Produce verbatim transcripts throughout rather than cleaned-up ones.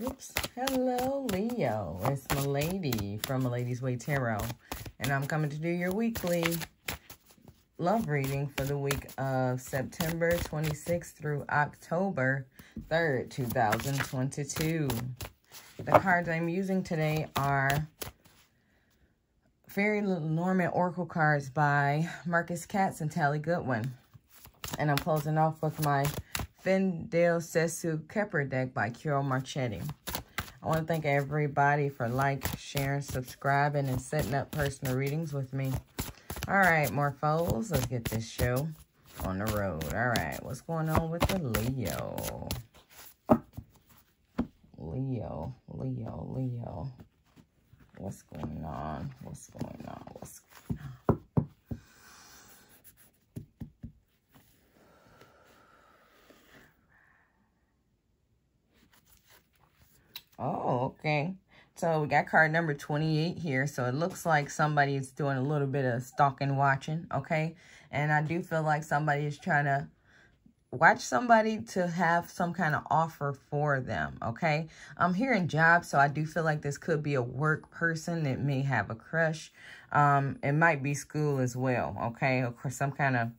Oops. Hello, Leo. It's Milady from Milady's Way Tarot. And I'm coming to do your weekly love reading for the week of September twenty-sixth through October third, two thousand twenty-two. The cards I'm using today are Fairy Norman Oracle cards by Marcus Katz and Tally Goodwin. And I'm closing off with my Fin de Siècle Kipper Deck by Ciro Marchetti. I want to thank everybody for like, sharing, subscribing, and setting up personal readings with me. All right, Morphos, let's get this show on the road. All right, what's going on with the Leo? Leo, Leo, Leo. What's going on? What's going on? What's going on? Oh, okay. So we got card number twenty-eight here. So it looks like somebody is doing a little bit of stalking, watching, okay? And I do feel like somebody is trying to watch somebody to have some kind of offer for them, okay? I'm hearing jobs, so I do feel like this could be a work person. It may have a crush. Um, it might be school as well, okay? Of course, some kind of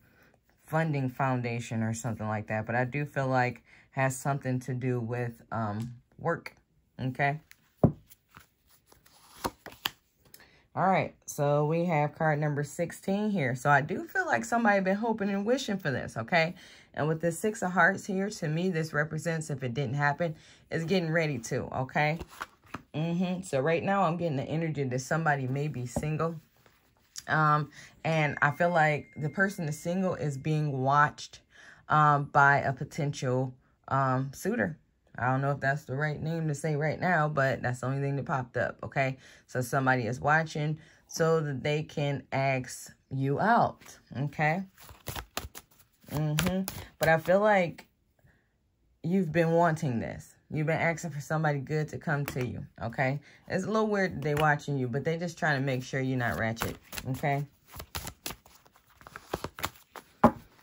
funding foundation or something like that. But I do feel like it has something to do with um, work. Okay. All right. So we have card number sixteen here. So I do feel like somebody been hoping and wishing for this. Okay. And with the six of hearts here, to me, this represents, if it didn't happen, it's getting ready to. Okay. Mm-hmm. So right now I'm getting the energy that somebody may be single. Um, and I feel like the person that's single is being watched um, by a potential um, suitor. I don't know if that's the right name to say right now, but that's the only thing that popped up, okay? So somebody is watching so that they can ask you out, okay? Mm-hmm. But I feel like you've been wanting this. You've been asking for somebody good to come to you, okay? It's a little weird that they're watching you, but they're just trying to make sure you're not ratchet, okay?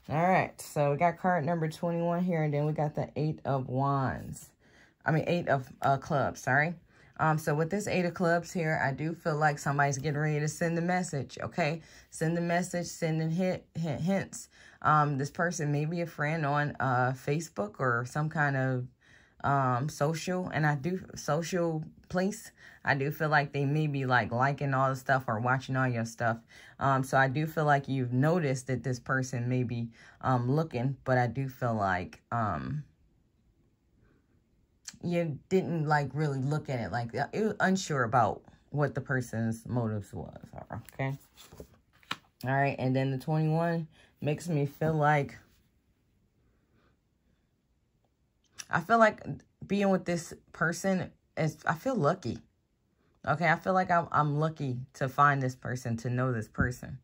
All right, so we got card number twenty-one here, and then we got the Eight of Wands. I mean, Eight of uh, Clubs, sorry. Um, so with this Eight of Clubs here, I do feel like somebody's getting ready to send the message, okay? Send the message, sending hint, hint, hints. Um, this person may be a friend on uh, Facebook or some kind of um, social, and I do, social place. I do feel like they may be like liking all the stuff or watching all your stuff. Um, so I do feel like you've noticed that this person may be um, looking, but I do feel like um, you didn't like really look at it. Like you're unsure about what the person's motives was. Okay. All right. And then the twenty-one makes me feel like, I feel like being with this person is, I feel lucky. Okay, I feel like I'm, I'm lucky to find this person, to know this person,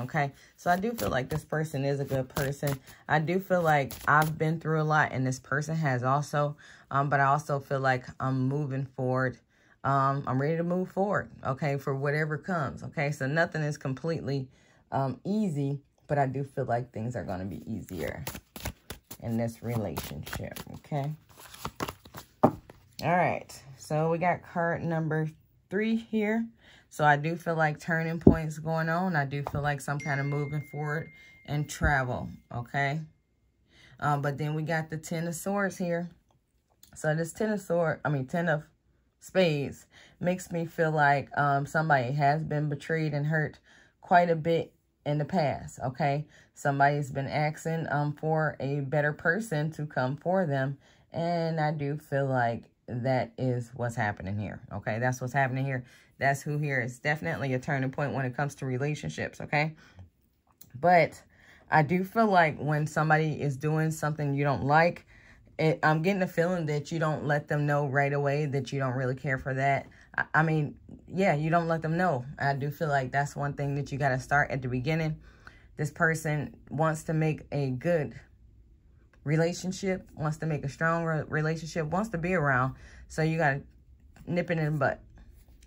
okay? So I do feel like this person is a good person. I do feel like I've been through a lot, and this person has also, um, but I also feel like I'm moving forward. Um, I'm ready to move forward, okay, for whatever comes, okay? So nothing is completely um, easy, but I do feel like things are going to be easier in this relationship, okay? All right, so we got card number three here. So I do feel like turning points going on. I do feel like some kind of moving forward and travel, okay? Uh, but then we got the Ten of Swords here. So this Ten of Swords, I mean, Ten of Spades makes me feel like um, somebody has been betrayed and hurt quite a bit in the past, okay? Somebody's been asking um, for a better person to come for them. And I do feel like that is what's happening here, okay? That's what's happening here. That's who here is definitely a turning point when it comes to relationships, okay? But I do feel like when somebody is doing something you don't like, it, I'm getting the feeling that you don't let them know right away that you don't really care for that. I, I mean, yeah, you don't let them know. I do feel like that's one thing that you got to start at the beginning. This person wants to make a good relationship, wants to make a strong relationship, wants to be around. So you got to nip it in the butt.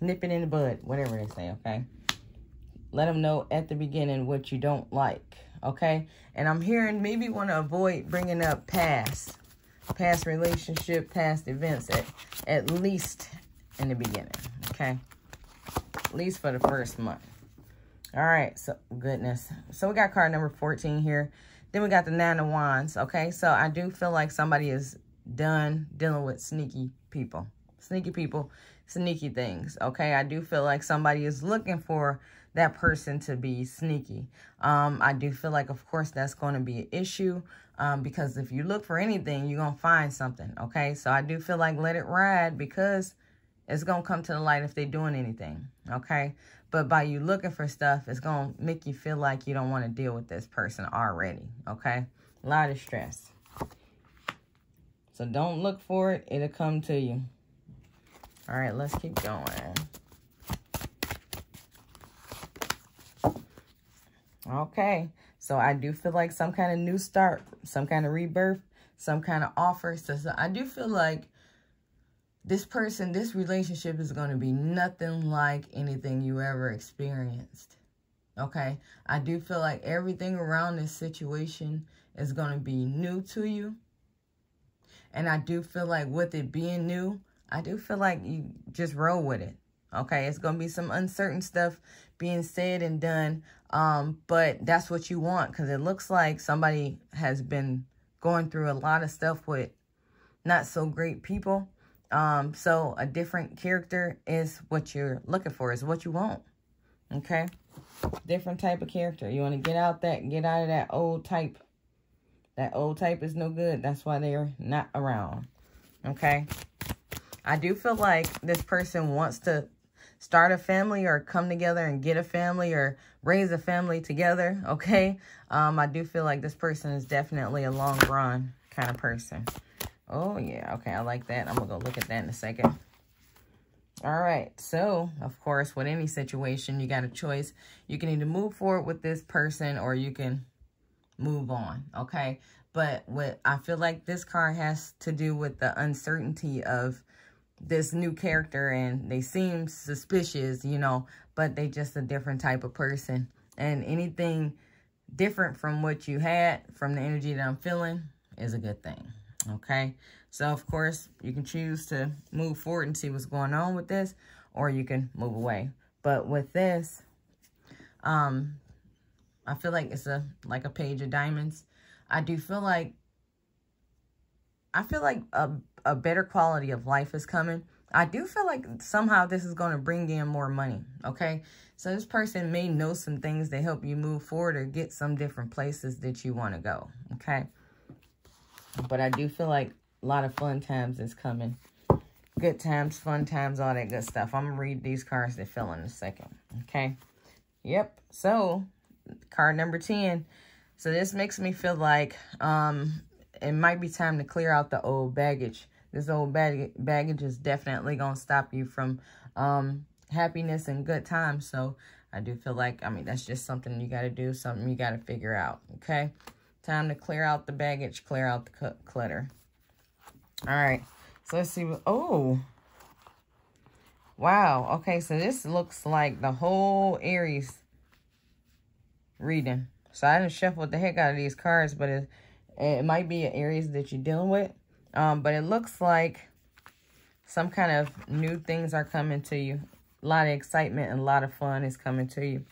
Nip it in the bud, whatever they say, okay? Let them know at the beginning what you don't like, okay? And I'm hearing maybe want to avoid bringing up past past relationship, past events, at, at least in the beginning, okay? At least for the first month. All right, so goodness. So we got card number fourteen here. Then we got the Nine of Wands, okay? So I do feel like somebody is done dealing with sneaky people. Sneaky people, sneaky things, okay? I do feel like somebody is looking for that person to be sneaky. Um, I do feel like, of course, that's going to be an issue um, because if you look for anything, you're going to find something, okay? So I do feel like let it ride because it's going to come to the light if they're doing anything, okay? But by you looking for stuff, it's going to make you feel like you don't want to deal with this person already, okay? A lot of stress. So don't look for it. It'll come to you. All right, let's keep going. Okay, so I do feel like some kind of new start, some kind of rebirth, some kind of offer. So, so I do feel like this person, this relationship is going to be nothing like anything you ever experienced. Okay, I do feel like everything around this situation is going to be new to you. And I do feel like with it being new, I do feel like you just roll with it. Okay, it's going to be some uncertain stuff being said and done, um, but that's what you want because it looks like somebody has been going through a lot of stuff with not so great people. Um, so a different character is what you're looking for, is what you want, okay? Different type of character. You want to get out that, get out of that old type. That old type is no good. That's why they're not around, okay? I do feel like this person wants to start a family or come together and get a family or raise a family together, okay? Um, I do feel like this person is definitely a long run kind of person. Oh, yeah, okay, I like that. I'm going to go look at that in a second. All right, so, of course, with any situation, you got a choice. You can either move forward with this person or you can move on, okay? But what I feel like this card has to do with the uncertainty of this new character, and they seem suspicious, you know, but they just a different type of person. And anything different from what you had, from the energy that I'm feeling, is a good thing, okay? So, of course, you can choose to move forward and see what's going on with this, or you can move away. But with this, um, I feel like it's a like a page of diamonds. I do feel like, I feel like a, a better quality of life is coming. I do feel like somehow this is going to bring in more money, okay? So this person may know some things that help you move forward or get some different places that you want to go, okay? But I do feel like a lot of fun times is coming. Good times, fun times, all that good stuff. I'm going to read these cards that fell in a second, okay? Yep, so card number ten. So this makes me feel like um, it might be time to clear out the old baggage. This old bag baggage is definitely going to stop you from um, happiness and good times. So I do feel like, I mean, that's just something you got to do, something you got to figure out, okay? Time to clear out the baggage, clear out the clutter. All right, so let's see. What, oh, wow. Okay, so this looks like the whole Aries reading. So I didn't shuffle the heck out of these cards, but it, it might be an Aries that you're dealing with. Um, but it looks like some kind of new things are coming to you. A lot of excitement and a lot of fun is coming to you.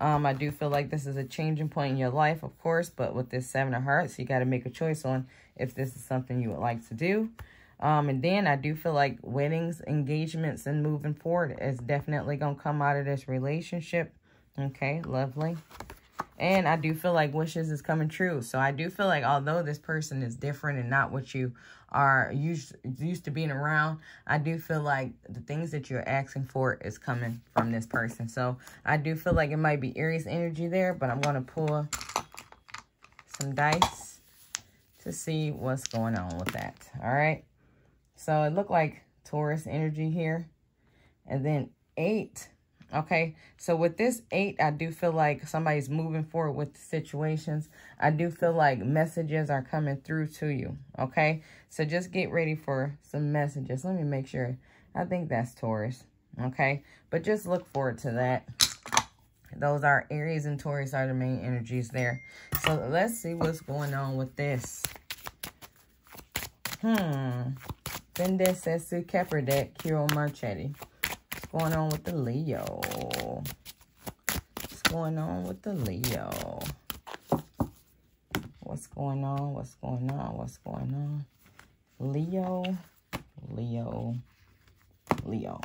Um, I do feel like this is a changing point in your life, of course, but with this Seven of Hearts, you got to make a choice on if this is something you would like to do. Um, and then I do feel like weddings, engagements, and moving forward is definitely going to come out of this relationship. Okay, lovely. And I do feel like wishes is coming true. So I do feel like although this person is different and not what you are used, used to being around, I do feel like the things that you're asking for is coming from this person. So I do feel like it might be Aries energy there, but I'm going to pull some dice to see what's going on with that. All right. So it looked like Taurus energy here. And then eight. Okay, so with this eight, I do feel like somebody's moving forward with the situations. I do feel like messages are coming through to you, okay? So just get ready for some messages. Let me make sure. I think that's Taurus, okay? But just look forward to that. Those are Aries and Taurus are the main energies there. So let's see what's going on with this. Hmm. Fin de Siècle Kipper Deck, Ciro Marchetti. What's going on with the Leo? What's going on with the Leo? What's going on? What's going on? What's going on? Leo, Leo, Leo.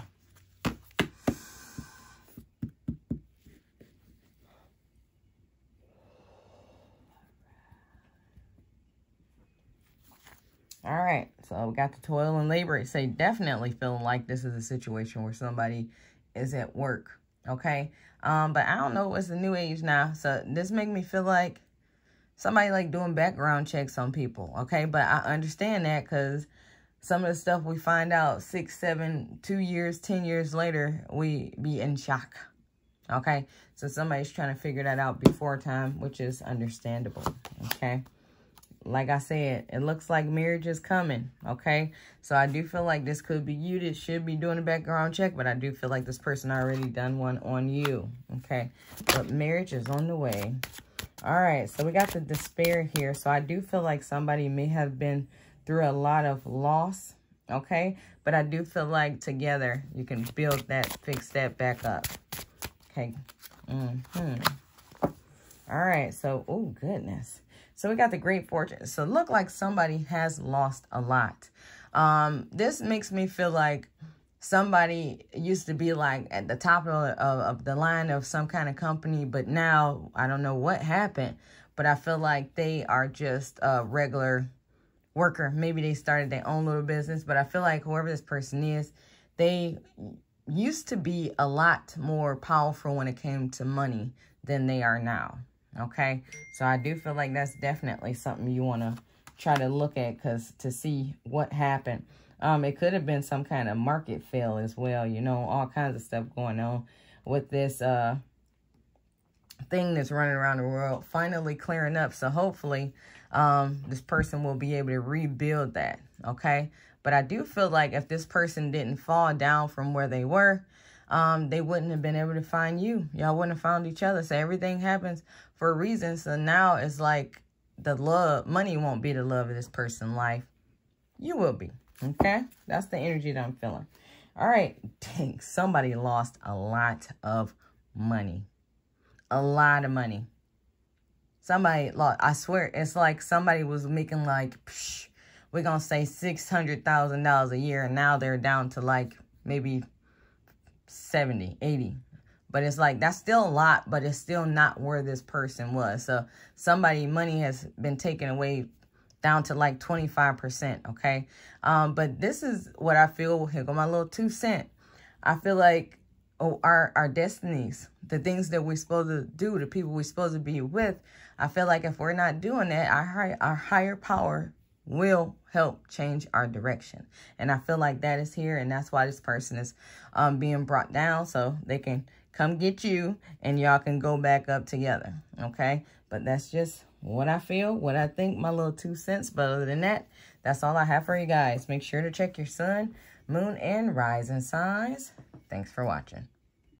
All right, so we got the toil and labor. It say definitely feeling like this is a situation where somebody is at work, okay? Um, but I don't know what's the new age now. So this make me feel like somebody like doing background checks on people, okay? But I understand that because some of the stuff we find out six, seven, two years, ten years later, we be in shock, okay? So somebody's trying to figure that out before time, which is understandable, okay? Like I said, it looks like marriage is coming, okay? So I do feel like this could be you that should be doing a background check, but I do feel like this person already done one on you, okay? But marriage is on the way. All right, so we got the despair here. So I do feel like somebody may have been through a lot of loss, okay? But I do feel like together you can build that, fix that back up, okay? Mm-hmm. All right, so, oh, goodness. So we got the Great Fortune. So look like somebody has lost a lot. Um, this makes me feel like somebody used to be like at the top of, of, of the line of some kind of company, but now I don't know what happened, but I feel like they are just a regular worker. Maybe they started their own little business, but I feel like whoever this person is, they used to be a lot more powerful when it came to money than they are now. Okay, so I do feel like that's definitely something you want to try to look at because to see what happened. Um, it could have been some kind of market fail as well. You know, all kinds of stuff going on with this uh thing that's running around the world finally clearing up. So hopefully um, this person will be able to rebuild that. Okay, but I do feel like if this person didn't fall down from where they were, Um, they wouldn't have been able to find you. Y'all wouldn't have found each other. So everything happens for a reason. So now it's like the love, money won't be the love of this person's life. You will be. Okay? That's the energy that I'm feeling. All right. Dang, somebody lost a lot of money. A lot of money. Somebody lost, I swear, it's like somebody was making like, psh, we're going to say six hundred thousand dollars a year. And now they're down to like maybe seventy, eighty, but it's like that's still a lot, but it's still not where this person was. So somebody money has been taken away down to like twenty-five percent. Okay, um but this is what I feel. Here go my little two cent. I feel like oh our our destinies, the things that we're supposed to do, the people we're supposed to be with, I feel like if we're not doing that, our high, our higher power will help change our direction. And I feel like that is here, and that's why this person is um, being brought down, so they can come get you and y'all can go back up together, okay? But that's just what I feel, what I think, my little two cents. But other than that, that's all I have for you guys. Make sure to check your sun, moon, and rising signs. Thanks for watching.